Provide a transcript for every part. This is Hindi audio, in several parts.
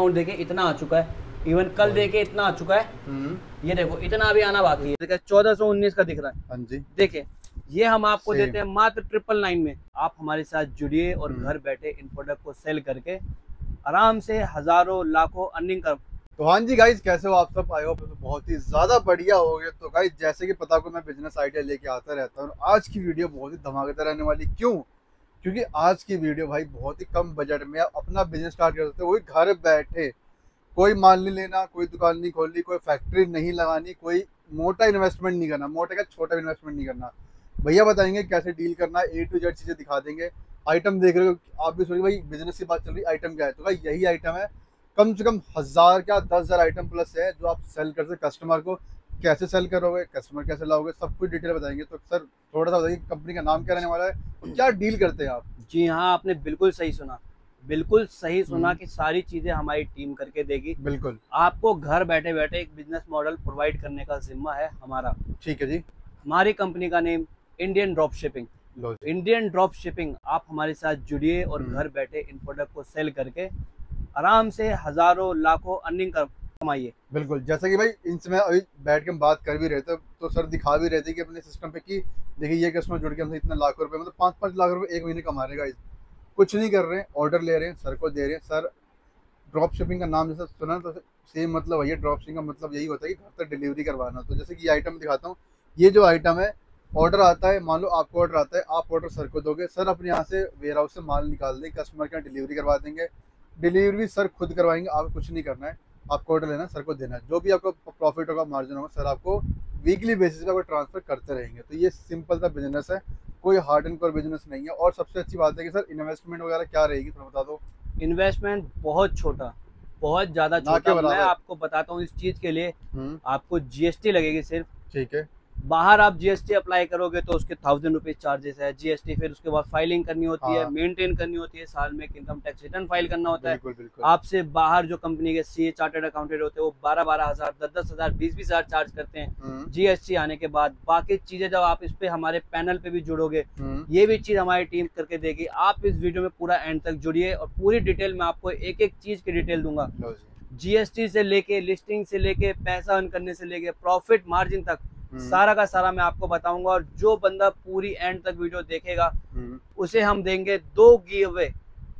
अमाउंट देखे इतना आ चुका है, इवन कल देखे इतना आ चुका है, ये देखो इतना भी आना बाकी है। 1419 का दिख रहा है, देखिए ये हम आपको देते हैं मात्र 999 में। आप हमारे साथ जुड़िए और घर बैठे इन प्रोडक्ट को सेल करके आराम से हजारों लाखों अर्निंग कर। तो हाँ जी गाइज, कैसे हो आप सब? आए हो तो बहुत ही ज्यादा बढ़िया हो गया। तो गाइज जैसे कि पता आपको, मैं बिजनेस आइडिया लेके आता रहता हूँ। आज की वीडियो बहुत ही धमाकेदार रहने वाली, क्योंकि आज की वीडियो भाई बहुत ही कम बजट में आप अपना बिजनेस स्टार्ट कर सकते हो, वही घर बैठे। कोई माल नहीं लेना, कोई दुकान नहीं खोलनी, कोई फैक्ट्री नहीं लगानी, कोई मोटा इन्वेस्टमेंट नहीं करना, मोटा का छोटा इन्वेस्टमेंट नहीं करना। भैया बताएंगे कैसे डील करना, A to Z चीज़ें दिखा देंगे। आइटम देख रहे हो, आप भी सोचिए भाई बिजनेस की बात चल रही, आइटम क्या है? तो भाई यही आइटम है, कम से कम 1000 क्या 10,000 आइटम प्लस है जो आप सेल कर सकते। कस्टमर को कैसे सेल करोगे, कस्टमर कैसे लाओगे, सब कुछ डिटेल बताएंगे। तो सर थोड़ा सा बताइए कंपनी का नाम क्या रहने वाला है, क्या डील करते हैं आप? जी हाँ, आपने बिल्कुल सही सुना, बिल्कुल सही सुना कि सारी चीजें हमारी टीम करके देगी। बिल्कुल आपको घर बैठे बैठे एक बिजनेस मॉडल प्रोवाइड करने का जिम्मा है हमारा। ठीक है जी। हमारी कंपनी का name Indian drop shipping. Indian drop shipping, आप हमारे साथ जुड़िए और घर बैठे इन प्रोडक्ट को सेल करके आराम से हजारों लाखों अर्निंग कमाइए। बिल्कुल, जैसा कि भाई इनसे अभी बैठ के हम बात कर भी रहे थे, तो सर दिखा भी रहे थे कि अपने सिस्टम पे कि देखिए ये कस्टमर जुड़ के हमसे इतना लाख रुपए, मतलब 5-5 लाख रुपए एक महीने कमा रहे गाइस। कुछ नहीं कर रहे हैं, ऑर्डर ले रहे हैं, सर को दे रहे हैं। सर ड्रॉप शिपिंग का नाम जैसा सुना तो सेम मतलब वही, ड्रॉप शिपिंग का मतलब यही होता है कि घर तक डिलीवरी करवाना। तो जैसे कि आइटम दिखाता हूँ, ये जो आइटम है, ऑर्डर आता है, मान लो आपको ऑर्डर आता है, आप ऑर्डर सर को दोगे, सर अपने यहाँ से वेयर हाउस से माल निकाल देंगे, कस्टमर के यहाँ डिलीवरी करवा देंगे। डिलीवरी सर खुद करवाएंगे, आपको कुछ नहीं करना है, आपको ऑर्डर लेना, सर को देना, जो भी आपको प्रॉफिट होगा, मार्जिन होगा, सर आपको वीकली बेसिस पर ट्रांसफर करते रहेंगे। तो ये सिंपल सा बिजनेस है, कोई हार्ड एंड कोर बिजनेस नहीं है। और सबसे अच्छी बात है कि सर इन्वेस्टमेंट वगैरह क्या रहेगी, थोड़ा बता दो। इन्वेस्टमेंट बहुत छोटा, बहुत ज्यादा छोटा। मैं आपको बताता हूँ, इस चीज के लिए आपको GST लगेगी सिर्फ। ठीक है। बाहर आप GST अप्लाई करोगे तो उसके 1000 रुपीज चार्जेस है GST, फिर उसके बाद फाइलिंग करनी होती है, मेंटेन करनी होती है, साल में इनकम टैक्स रिटर्न फाइल करना होता है। आपसे बाहर जो कंपनी के CA चार्टर्ड अकाउंटेंट होते हैं वो 12-12 हजार, 10-10 हजार, 20-20 हजार चार्ज करते हैं GST आने के बाद। बाकी चीजें जब आप इस पे हमारे पैनल पे भी जुड़ोगे, ये भी चीज हमारी टीम करके देगी। आप इस वीडियो में पूरा एंड तक जुड़िए और पूरी डिटेल में आपको एक एक चीज की डिटेल दूंगा। GST से लेके, लिस्टिंग से लेके, पैसा अर्न करने से लेके, प्रॉफिट मार्जिन तक सारा का सारा मैं आपको बताऊंगा। और जो बंदा पूरी एंड तक वीडियो देखेगा उसे हम देंगे 2 गिव अवे।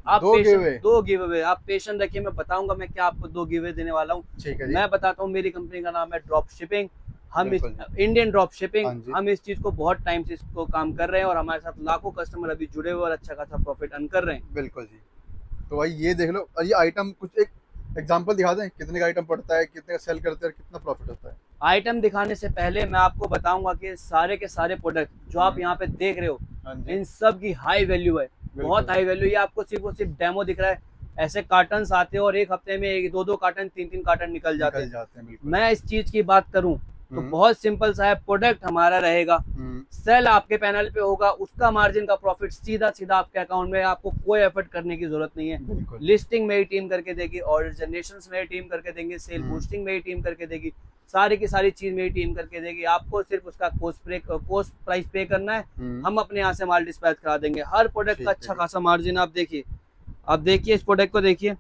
आप 2 गिव अवे, आप पेशेंट रखिए, मैं बताऊंगा मैं क्या आपको 2 गिव अवे देने वाला हूँ। मैं बताता हूँ, मेरी कंपनी का नाम है ड्रॉप शिपिंग, हम इंडियन ड्रॉप शिपिंग, हम इस चीज को बहुत टाइम से इसको काम कर रहे हैं और हमारे साथ लाखों कस्टमर अभी जुड़े हुए और अच्छा खासा प्रॉफिट अर्न कर रहे हैं। बिल्कुल जी। तो भाई ये देख लो, ये आइटम कुछ एक एग्जाम्पल दिखा दें, कितने का आइटम पड़ता है, कितने का सेल करते हैं, कितना प्रॉफिट होता है। आइटम दिखाने से पहले मैं आपको बताऊंगा कि सारे के सारे प्रोडक्ट जो आप यहाँ पे देख रहे हो, इन सब की हाई वैल्यू है, बहुत हाई वैल्यू। ये आपको सिर्फ और सिर्फ डेमो दिख रहा है। ऐसे कार्टन आते हैं और एक हफ्ते में 1-2 कार्टन, 3-3 कार्टन निकल जाते हैं। मैं इस चीज की बात करूँ तो बहुत सिंपल सा है, प्रोडक्ट हमारा रहेगा, सेल आपके पैनल पे होगा, उसका मार्जिन का प्रॉफिट सीधा सीधा आपके अकाउंट में, आपको कोई एफर्ट करने की जरूरत नहीं है। लिस्टिंग मेरी टीम करके देगी, ऑर्डर जनरेशन मेरी टीम करके देंगे, सेल बूस्टिंग मेरी टीम करके देगी, सारी की सारी चीज मेरी टीम करके देगी। आपको सिर्फ उसका कोस्ट प्राइस पे करना है, हम अपने यहाँ से माल डिस्पैच करा देंगे। हर प्रोडक्ट का अच्छा खासा मार्जिन। आप देखिए, आप देखिए इस प्रोडक्ट को, देखिए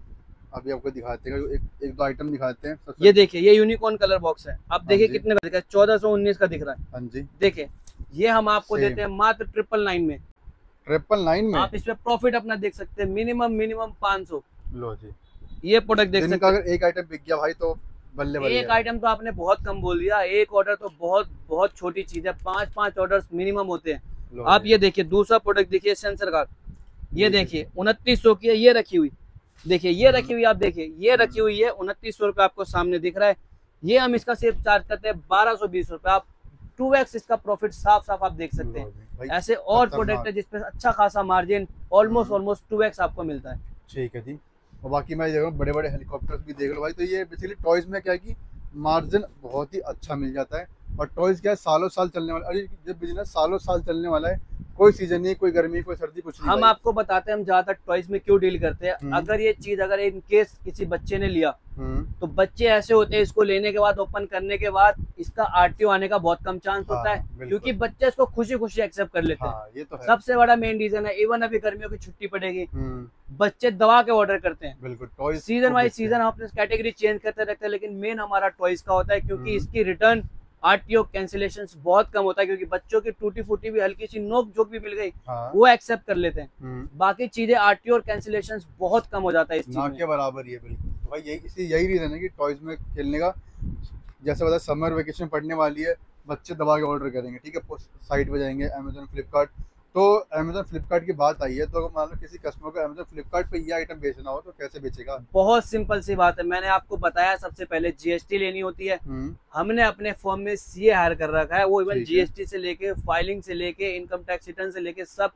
अभी आपको दिखाते हैं, एक आइटम दिखाते हैं। ये देखिए, ये यूनिकॉर्न कलर बॉक्स है, आप देखिए कितने का दिख रहा है, 1419 का दिख रहा है। देखिए ये हम आपको देते हैं मात्र 999 में। 999 में आप इसमें प्रॉफिट अपना देख सकते हैं, मिनिमम 500। लो जी, ये प्रोडक्ट देख सकते हैं। अगर एक आइटम बिक गया भाई तो बल्ले बल्ले। एक आइटम तो आपने बहुत कम बोल दिया, एक ऑर्डर तो बहुत छोटी चीज है, 5-5 ऑर्डर्स मिनिमम होते हैं। आप ये देखिए, दूसरा प्रोडक्ट देखिए, सेंसर का, ये देखिए 2900 की है, ये रखी हुई, देखिए ये रखी हुई, आप देखिए ये रखी हुई है 2900 रुपये आपको सामने दिख रहा है। ये हम इसका सिर्फ चार्ज करते हैं 1220 रुपये। आप 2x इसका प्रॉफिट साफ आप देख सकते हैं। ऐसे और प्रोडक्ट है जिसपे अच्छा खासा मार्जिन ऑलमोस्ट 2x आपको मिलता है। ठीक है जी। और बाकी मैं देख रहा हूँ बड़े-बड़े हेलीकॉप्टर्स भी देख लो भाई। तो ये बेसिकली टॉयज में क्या है कि मार्जिन बहुत ही अच्छा मिल जाता है, और टॉयज क्या है, सालों साल चलने वाला, अरे ये बिजनेस सालों साल चलने वाला है। कोई सीजन नहीं, कोई गर्मी कोई सर्दी कुछ नहीं। हम आपको बताते हैं हम ज्यादातर टॉयज में क्यों डील करते हैं। अगर ये चीज अगर इन केस किसी बच्चे ने लिया तो बच्चे ऐसे होते हैं इसको लेने के बाद ओपन करने के बाद इसका आरटीओ आने का बहुत कम चांस होता है, क्योंकि बच्चे इसको खुशी खुशी एक्सेप्ट कर लेते हैं। ये तो सबसे बड़ा मेन रीजन है। इवन अभी गर्मियों की छुट्टी पड़ेगी, बच्चे दबा के ऑर्डर करते हैं। बिल्कुल सीजन बाई सीजन हम अपनी कैटेगरी चेंज करते रहते हैं, लेकिन मेन हमारा टॉयज का होता है, क्योंकि इसकी रिटर्न आरटीओ कैंसिलेशंस बहुत कम होता है, क्योंकि बच्चों की टूटी फूटी भी हल्की सी नोक जोक भी मिल गई वो एक्सेप्ट कर लेते हैं। बाकी चीजें आरटीओ और कैंसिलेशंस बहुत कम हो जाता है इस चीज के बराबर। ये बिल्कुल तो भाई यही रीजन है कि टॉयज में खेलने का। जैसे बता समर वेकेशन पड़ने वाली है, बच्चे दबा के ऑर्डर करेंगे, ठीक है, साइट पर जाएंगे अमेजोन फ्लिपकार्ट। तो अमेजोन फ्लिपकार्ट की बात आई है, तो अगर मान लो किसी कस्टमर को अमेजोन फ्लिपकार्ट पे ये आइटम बेचना हो तो कैसे बेचेगा? बहुत सिंपल सी बात है, मैंने आपको बताया सबसे पहले जीएसटी लेनी होती है। हमने अपने फॉर्म में सीए हायर कर रखा है, वो इवन जीएसटी से लेके फाइलिंग से लेके इनकम टैक्स रिटर्न से लेके सब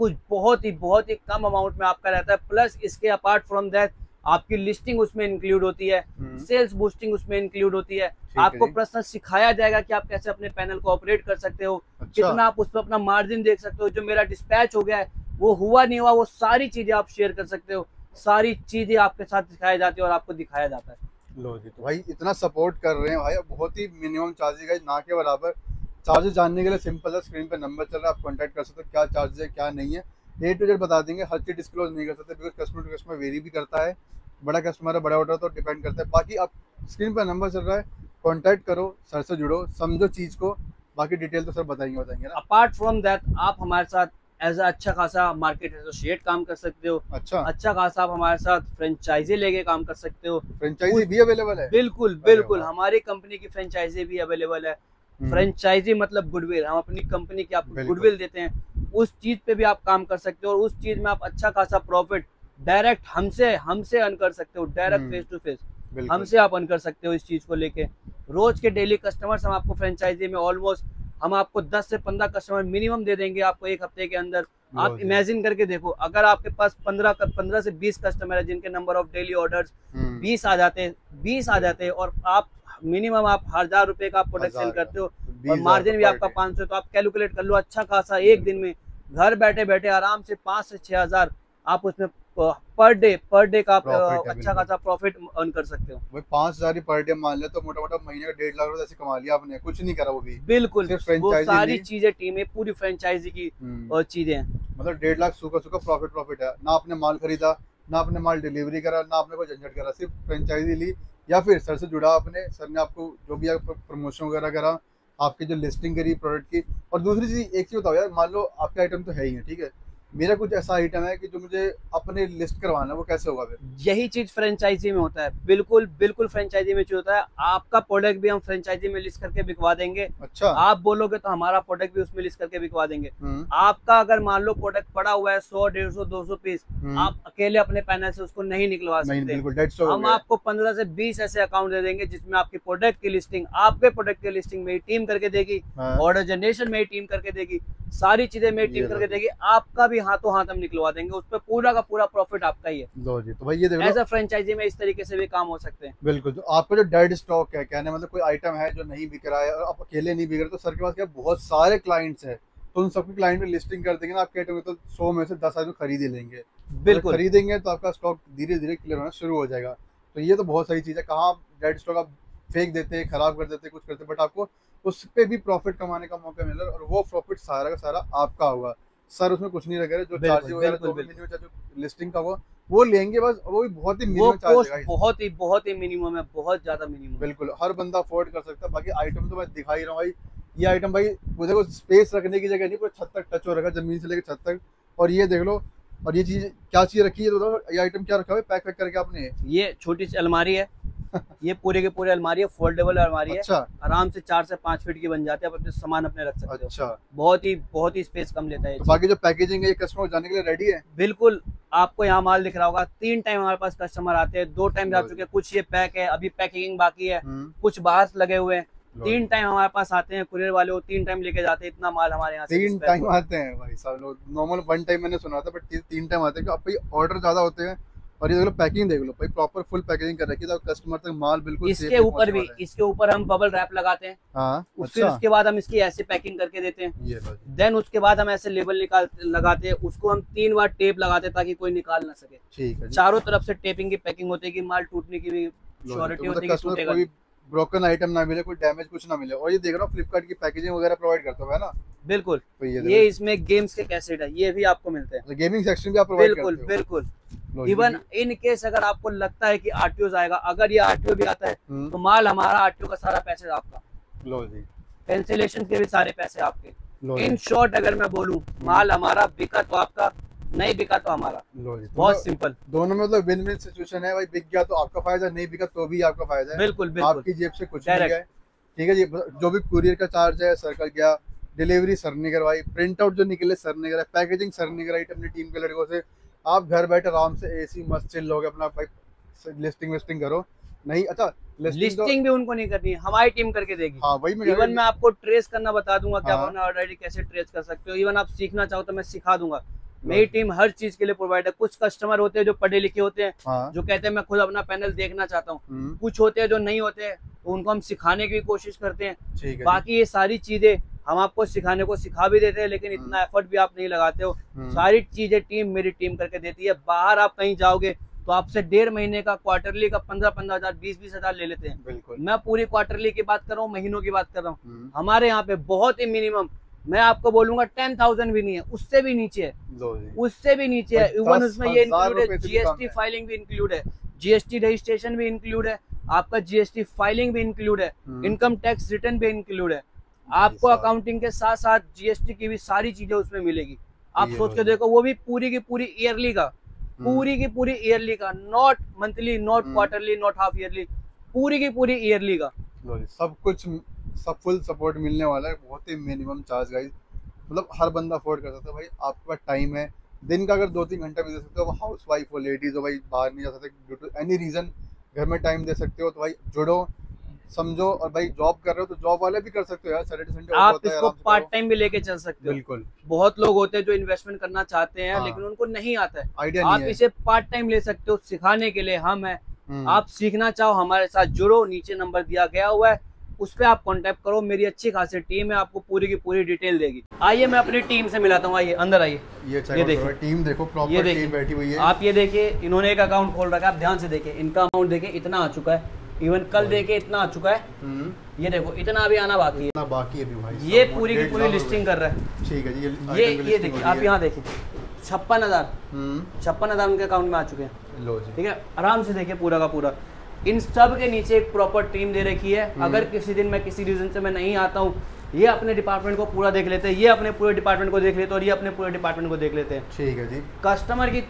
कुछ बहुत ही कम अमाउंट में आपका रहता है। प्लस इसके अपार्ट फ्रॉम दैट आपकी लिस्टिंग उसमें इंक्लूड होती है, सेल्स बूस्टिंग उसमें इंक्लूड होती है। आपको पर्सनल सिखाया जाएगा कि आप कैसे अपने पैनल को ऑपरेट कर सकते हो, कितना आप उस पर अपना मार्जिन देख सकते हो, जो मेरा डिस्पैच हो गया है वो हुआ नहीं हुआ वो सारी चीजें आप शेयर कर सकते हो। सारी चीजें आपके साथ सिखाई जाती है और आपको दिखाया जाता है। लो जी, तो भाई इतना सपोर्ट कर रहे हैं भाई, बहुत ही मिनिमम चार्जेस है, ना के बराबर चार्जेस। जानने के लिए सिंपल है, स्क्रीन पे नंबर चल रहा है, आप कॉन्टेक्ट कर सकते हो। क्या चार्जेस है क्या नहीं है ए टू जेड बता देंगे, हर चीज डिस्क्लोज नहीं कर सकते, because customer to customer vary भी करता है, बड़ा कस्टमर है बड़ा ऑर्डर तो डिपेंड करता है। बाकी आप स्क्रीन पर नंबर चल रहा है, कॉन्टैक्ट करो, सर से जुड़ो, समझो चीज को, बाकी डिटेल तो सर बताएंगे ना। अपार्ट फ्रॉम दैट आप हमारे साथ एज अच्छा खासा मार्केट एसोसिएट काम कर सकते हो। अच्छा खासा आप हमारे साथ फ्रेंचाइजी लेके काम कर सकते हो। फ्रेंचाइजी भी अवेलेबल है? बिल्कुल हमारी कंपनी की फ्रेंचाइजी भी अवेलेबल है। फ्रेंचाइजी मतलब गुडविल, हम अपनी कंपनी की आपको गुडविल देते हैं, उस चीज पे भी आप काम कर सकते हो और उस चीज में आप अच्छा खासा प्रॉफिट डायरेक्ट हमसे अर्न कर सकते हो। डायरेक्ट फेस टू फेस हमसे आप अर्न कर सकते हो। इस चीज को लेके रोज के डेली कस्टमर्स हम आपको फ्रेंचाइजी में ऑलमोस्ट हम आपको 10 से 15 कस्टमर मिनिमम दे देंगे आपको एक हफ्ते के अंदर। आप इमेजिन करके देखो, अगर आपके पास 15 से 20 कस्टमर है जिनके नंबर ऑफ डेली ऑर्डर्स 20 आ जाते हैं और आप मिनिमम आप 1000 रुपए का प्रोडक्ट सेल करते हो और मार्जिन भी आपका 500, तो आप कैलकुलेट कर लो अच्छा खासा एक दिन में घर बैठे बैठे आराम से 5 से 6000 आप उसमें पर डे का अच्छा खासा प्रॉफिट अर्न कर सकते हो। भाई 5000 पर डे मान ले तो मोटा मोटा महीने का 1.5 लाख रुपए ऐसे कमा लिया आपने, कुछ नहीं करा। वो भी बिल्कुल वो सारी चीजें टीम है, पूरी फ्रेंचाइजी की चीजें, मतलब 1.5 लाख सूखा प्रॉफिट है। ना आपने माल खरीदा, ना आपने माल डिलीवरी करा, ना आपने कोई झंझट करा, सिर्फ फ्रेंचाइजी ली या फिर सर से जुड़ा आपने, सर ने आपको जो भी प्रमोशन वगैरह करा, आपकी जो लिस्टिंग करी प्रोडक्ट की। और दूसरी चीज एक चीज बताओ यार, मान लो आपके आइटम तो है ही है, ठीक है, मेरा कुछ ऐसा आइटम है कि जो मुझे अपने लिस्ट करवाना है, वो कैसे होगा फिर? यही चीज फ्रेंचाइजी में होता है। बिल्कुल फ्रेंचाइजी में जो होता है आपका प्रोडक्ट भी हम फ्रेंचाइजी में लिस्ट करके बिकवा देंगे। अच्छा, आप बोलोगे तो हमारा प्रोडक्ट भी उसमें लिस्ट करके बिकवा देंगे। आपका अगर मान लो प्रोडक्ट पड़ा हुआ है 100, 150, 200 पीस, आप अकेले अपने पैनल से उसको नहीं निकलवा सकते। हम आपको 15 से 20 ऐसे अकाउंट दे देंगे जिसमें आपके प्रोडक्ट की लिस्टिंग, आपके प्रोडक्ट की लिस्टिंग मेरी टीम करके देगी, ऑर्डर जनरेशन मेरी टीम करके देगी, सारी चीजें मेरी टीम करके देगी, आपका भी हाथों हाथ हम निकलवा देंगे, उस पर पूरा का पूरा प्रॉफिट आपका ही है। लो जी, तो भाई ये देखो ऐसा फ्रेंचाइजी में इस तरीके से भी काम हो सकते हैं। बिल्कुल, तो आपका जो डेड स्टॉक है, कहने मतलब कोई आइटम है जो नहीं बिक रहा है और आप अकेले नहीं बिक रहे, तो सर के पास क्या बहुत सारे क्लाइंट्स हैं, तो उन सबके क्लाइंट में लिस्टिंग कर देंगे ना, आपके आइटम तो 100 में से 10 आइटम खरीद ही लेंगे। बिल्कुल खरीदेंगे तो आपका स्टॉक धीरे धीरे क्लियर होना शुरू हो जाएगा। तो ये तो बहुत सारी चीज है, कहाँ डेड स्टॉक आप फेंक देते हैं, खराब कर देते हैं, कुछ करते, बट आपको उस पर भी प्रॉफिट कमाने का मौका मिल रहा है और वो प्रॉफिट सारा का सारा आपका होगा। सर उसमें कुछ नहीं रखेगा, जो चार्जेस वगैरह जो लिस्टिंग का होगा वो लेंगे बस, वो भी बहुत ही मिनिमम चार्ज है, बहुत ही मिनिमम है, बहुत ज्यादा मिनिमम। बिल्कुल हर बंदा अफोर्ड कर सकता है। बाकी आइटम तो मैं दिखा ही रहा हूँ भाई, ये आइटम भाई देखो स्पेस रखने की जगह नहीं, पूरा छत तक टच हो रखा, जमीन से लेकर छत तक। और ये देख लो, और ये चीज क्या चीज रखी है, ये आइटम क्या रखा है पैक करके आपने? ये छोटी सी अलमारी है, ये पूरे के पूरे अलमारी है, फोल्डेबल अलमारी है। अच्छा। आराम से 4 से 5 फीट की बन जाती है, आप अपने सामान अपने रख सकते हो। अच्छा। बहुत ही स्पेस कम लेता है। तो बाकी जो पैकेजिंग है ये कस्टमर जाने के लिए रेडी है। बिल्कुल, आपको यहाँ माल दिख रहा होगा, 3 टाइम हमारे पास कस्टमर आते हैं, 2 टाइम जा चुके हैं, कुछ ये पैक है अभी पैकेजिंग बाकी है, कुछ बाहर लगे हुए हैं। 3 टाइम हमारे पास आते हैं कुरियर वाले, वो 3 टाइम लेके जाते हैं, इतना माल हमारे यहाँ 3 टाइम आते हैं भाई साहब। नॉर्मल 1 टाइम मैंने सुना था, बट 3 टाइम आते हैं। ऑर्डर ज्यादा होते हैं और ये देख लो पैकिंग देख लो भाई, प्रॉपर फुल पैकेजिंग कर रखी है तो कस्टमर तक माल बिल्कुल। इसके ऊपर भी, इसके ऊपर हम बबल रैप लगाते हैं। हाँ, उसके उसके बाद हम इसकी ऐसे पैकिंग करके देते हैं। देन उसके बाद हम ऐसे लेबल लगाते हैं, उसको हम 3 बार टेप लगाते हैं ताकि कोई निकाल ना सके। ठीक है, चारों तरफ से टेपिंग की पैकिंग होती है कि माल टूटने की भी श्योरिटी होती है, ब्रोकन आइटम ना मिले, कोई डैमेज कुछ ना मिले। और ये देख रहा हूँ फ्लिपकार्ट की पैकेजिंग वगैरह प्रोवाइड करता है ना। बिल्कुल, तो ये इसमें गेम्स के कैसेट है, ये भी आपको मिलते हैं। तो गेमिंग सेक्शन भी आप प्रोवाइड करते हो। बिल्कुल बिल्कुल, इवन इन केस अगर आपको लगता है कि आरटीओ आएगा, अगर ये आरटीओ भी आता है तो माल हमारा, आरटीओ का सारा पैसे आपका, कैंसिलेशन के भी सारे पैसे आपके। इन शॉर्ट अगर मैं बोलूँ, माल हमारा बिका तो आपका, नहीं बिका तो हमारा। बहुत सिंपल, दोनों में मतलब विन विन सिचुएशन है भाई। बिक गया तो आपका फायदा, नहीं बिका तो भी आपका फायदा है। बिल्कुल बिल्कुल, आपकी जेब से कुछ नहीं गया। ठीक है जी, जो भी कुरियर का चार्ज है सर का गया, डिलीवरी सर ने करवाई, प्रिंट आउट जो निकले सर ने कराया, पैकेजिंग सर ने कराई अपनी टीम के लड़कों से। आप घर बैठे आराम से एसी मस्त चिल लोगे अपना, लिस्टिंग विस्टिंग करो। नहीं अच्छा, लिस्टिंग भी उनको नहीं करनी है, हमारी टीम करके देगी। हाँ, वही मैं इवन मैं आपको ट्रेस करना बता दूंगा कि आप ऑलरेडी कैसे ट्रेस कर सकते हो। इवन आप सीखना चाहो तो मैं सिखा दूंगा। मेरी टीम हर चीज के लिए प्रोवाइड है। कुछ कस्टमर होते हैं जो पढ़े लिखे होते हैं, हाँ, जो कहते हैं मैं खुद अपना पैनल देखना चाहता हूँ। कुछ होते हैं जो नहीं होते हैं, उनको हम सिखाने की कोशिश करते हैं। बाकी ये सारी चीजें हम आपको सिखाने को सिखा भी देते हैं, लेकिन इतना एफर्ट भी आप नहीं लगाते हो। सारी चीजें टीम, मेरी टीम करके देती है। बाहर आप कहीं जाओगे तो आपसे 1.5 महीने का, क्वार्टरली का 15-15 हजार, 20-20 हजार ले लेते हैं। बिल्कुल, मैं पूरी क्वार्टरली की बात कर रहा हूँ, महीनों की बात कर रहा हूँ। हमारे यहाँ पे बहुत ही मिनिमम, मैं आपको बोलूंगा 10,000 भी नहीं है, उससे भी नीचे है, उससे भी नीचे है। इवन उसमें ये इंक्लूड है, जीएसटी फाइलिंग भी इंक्लूड है, जीएसटी रजिस्ट्रेशन भी इंक्लूड है, आपका जीएसटी फाइलिंग भी इंक्लूड है, इनकम टैक्स रिटर्न भी इंक्लूड है। आपको अकाउंटिंग के साथ साथ जीएसटी की भी सारी चीजें उसमें मिलेगी। आप सोच के देखो, वो भी पूरी की पूरी ईयरली का, पूरी की पूरी ईयरली का, not monthly, not quarterly, not half yearly, पूरी की पूरी ईयरली का सब कुछ, सब फुल सपोर्ट मिलने वाला है। बहुत ही मिनिमम चार्ज गाइस, मतलब हर बंदा अफोर्ड कर सकता है भाई। आपके पास टाइम है, दिन का अगर 2-3 घंटा भी दे सकते हो, हाउस वाइफ हो, लेडीज हो भाई, बाहर नहीं जा सकते ड्यू टू एनी रीजन, घर में टाइम दे सकते हो तो भाई जुड़ो, समझो। और भाई जॉब कर रहे हो तो जॉब वाले भी कर सकते हो यार, सैटरडे संडे आप इसको पार्ट टाइम भी लेके चल सकते हो। बिल्कुल, बहुत लोग होते हैं जो इन्वेस्टमेंट करना चाहते हैं, लेकिन उनको नहीं आता है आइडिया। आप इसे पार्ट टाइम ले सकते हो, सिखाने के लिए हम है। आप सीखना चाहो हमारे साथ जुड़ो, नीचे नंबर दिया गया हुआ है, उस पर आप कांटेक्ट करो। मेरी अच्छी खासी टीम है, आपको पूरी की पूरी डिटेल देगी। आइए मैं अपनी टीम से मिलाता हूँ, आइए अंदर आइए। ये देखिए टीम, देखो प्रॉपर टीम बैठी हुई है। आप ये देखिए, इन्होंने एक अकाउंट खोल रखा है, आप ध्यान से देखिए। इनका अमाउंट देखिए इतना आ चुका है, इवन कल देखिए इतना आ चुका है, ये देखो इतना अभी आना बाकी है, इतना बाकी है भाई। ये पूरी की पूरी लिस्टिंग कर रहा है। ठीक है, ये देखिए आप यहाँ देखिए, 56,000 उनके अकाउंट में आ चुके हैं। ठीक है, आराम से देखिए पूरा का पूरा। इन सब के नीचे एक प्रॉपर टीम दे रखी है। अगर किसी दिन मैं किसी रीजन से मैं नहीं आता हूँ, ये अपने डिपार्टमेंट को पूरा देख लेते हैं, ये अपने पूरे डिपार्टमेंट को देख लेते हैं, और ये अपने पूरे डिपार्टमेंट को देख लेते हैं। ठीक है जी, कस्टमर की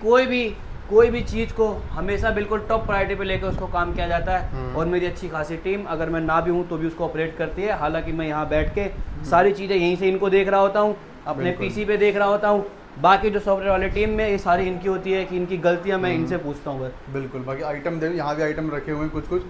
कोई भी चीज़ को हमेशा बिल्कुल टॉप प्रायोरिटी पे लेकर उसको काम किया जाता है। और मेरी अच्छी खासी टीम, अगर मैं ना भी हूँ तो भी उसको ऑपरेट करती है। हालांकि मैं यहाँ बैठ के सारी चीज़ें यहीं से इनको देख रहा होता हूँ, अपने पीसी पे देख रहा होता हूँ। बाकी जो सॉफ्टवेयर वाली टीम में ये सारी इनकी होती है कि इनकी गलतियां मैं इनसे पूछता हूँ। बिल्कुल, बाकी आइटम देखो, यहाँ भी आइटम रखे हुए हैं कुछ कुछ।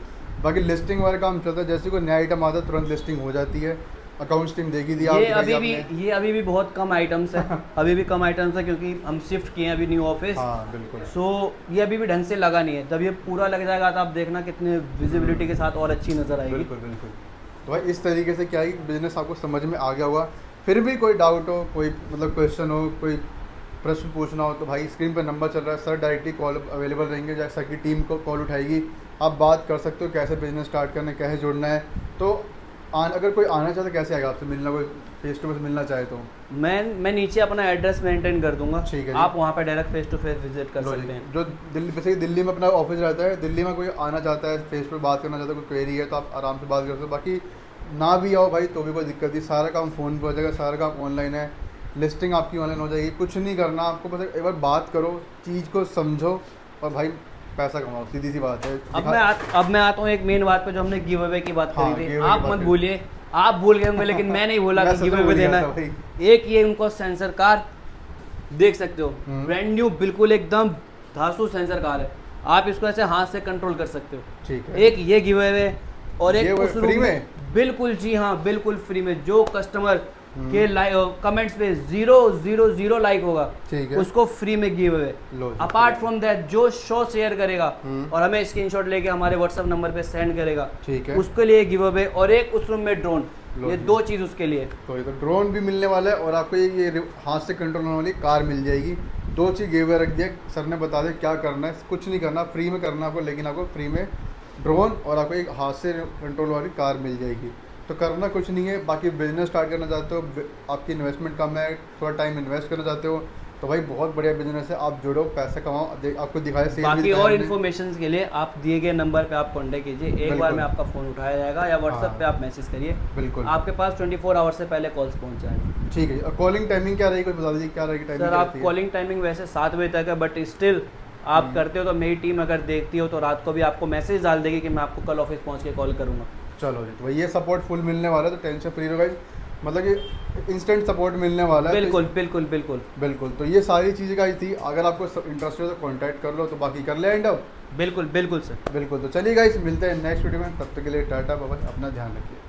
बाकी लिस्टिंग वाला काम चलता है, जैसे कोई नया आइटम आता है तुरंत लिस्टिंग हो जाती है। अकाउंट्स टीम देखी थी ये अभी भी बहुत कम आइटम्स है क्योंकि हम शिफ्ट किए हैं अभी न्यू ऑफिस। बिल्कुल, सो ये अभी भी ढंग से लगा नहीं है, जब ये पूरा लग जाएगा तो आप देखना कितने विजिबिलिटी के साथ और अच्छी नजर आएगी। बिल्कुल बिल्कुल, तो भाई इस तरीके से क्या है, बिजनेस आपको समझ में आ गया होगा। फिर भी कोई डाउट हो, कोई मतलब क्वेश्चन हो, कोई प्रश्न पूछना हो तो भाई स्क्रीन पर नंबर चल रहा है, सर डायरेक्टली कॉल अवेलेबल रहेंगे, जैसा कि टीम को कॉल उठाएगी, आप बात कर सकते हो कैसे बिजनेस स्टार्ट करना है, कैसे जुड़ना है। तो अगर कोई आना चाहता है कैसे आएगा आपसे मिलना, कोई फेस टू फेस मिलना चाहे तो मैं नीचे अपना एड्रेस मेंटेन कर दूंगा। ठीक है, आप वहाँ पर direct face to face visit कर सकते हैं। जो दिल्ली में अपना ऑफिस रहता है, दिल्ली में कोई आना चाहता है, फेस टू बात करना चाहता है, कोई क्वेरी है तो आप आराम से बात कर सकते हो। बाकी ना भी आओ भाई तो भी कोई दिक्कत नहीं, सारा काम फ़ोन पर हो जाएगा, सारा काम ऑनलाइन है, लिस्टिंग आपकी ऑनलाइन हो जाएगी। कुछ नहीं करना आपको, बस एक बार बात करो, चीज़ को समझो और भाई पैसा कमाओ, सीधी सी बात है। अब मैं आता हूँ एक मेन बात पे, जो हमने गिव अवे की बात करी थी। आप मत भूलिए, आप भूल गए होंगे लेकिन मैं नहीं भूला कि गिव अवे देना है। एक ये उनको सेंसर कार देख सकते हो, ब्रांड न्यू, बिल्कुल एकदम धांसू सेंसर कार है, आप इसको ऐसे हाथ से कंट्रोल कर सकते हो। ठीक है, एक ये गिव अवे और एक फ्री में, बिल्कुल जी हाँ, बिल्कुल फ्री में। जो कस्टमर के कमेंट्स पे 000 लाइक होगा, ठीक है, उसको फ्री में give away. Apart from that जो शो शेयर करेगा और हमें स्क्रीनशॉट लेके हमारे व्हाट्सएप नंबर पे सेंड करेगा, ठीक है, उसके लिए गिव अवे और एक उस रूम में ड्रोन, ये दो चीज उसके लिए। तो ड्रोन भी मिलने वाला है और आपको ये हाथ से कंट्रोल होने वाली कार मिल जाएगी। दो चीज गिव अवे रख दिया सर ने, बता दिया क्या करना है, कुछ नहीं करना, फ्री में करना आपको, लेकिन आपको फ्री में ड्रोन और आपको एक हाथ से कंट्रोल वाली कार मिल जाएगी। तो करना कुछ नहीं है। बाकी बिजनेस स्टार्ट करना चाहते हो, आपकी इन्वेस्टमेंट कम है, थोड़ा टाइम इन्वेस्ट करना चाहते हो, तो भाई बहुत बढ़िया बिजनेस है, आप जुड़ो, पैसा कमाओ, आपको दिखाया। बाकी और इन्फॉर्मेशन के लिए आप दिए गए नंबर पे आप कॉन्टेक्ट कीजिए, एक बार में आपका फ़ोन उठाया जाएगा या व्हाट्सएप पे आप मैसेज करिए, बिल्कुल आपके पास 24 आवर्स से पहले कॉल्स पहुंच जाएंगे, ठीक है। और कॉलिंग टाइमिंग क्या रहेगी, बता दीजिए क्या रहेगी टाइमिंग? सर आप कॉलिंग टाइमिंग वैसे 7 बजे तक है, बट स्टिल आप करते हो तो मेरी टीम अगर देखती हो तो रात को भी आपको मैसेज डाल देगी कि मैं आपको कल ऑफिस पहुँच के कॉल करूँगा। चलो जी, तो ये सपोर्ट फुल मिलने वाला है, तो टेंशन फ्री रहो गाइस, मतलब कि इंस्टेंट सपोर्ट मिलने वाला है। बिल्कुल बिल्कुल बिल्कुल बिल्कुल। तो ये सारी चीज़ें का ही थी, अगर आपको इंटरेस्ट हो तो कांटेक्ट कर लो। तो बाकी कर ले एंड अप। बिल्कुल बिल्कुल सर, बिल्कुल। तो चलिए गाइस, मिलते हैं नेक्स्ट वीडियो में, तब तक के लिए टाटा बाय बाय, अपना ध्यान रखिए।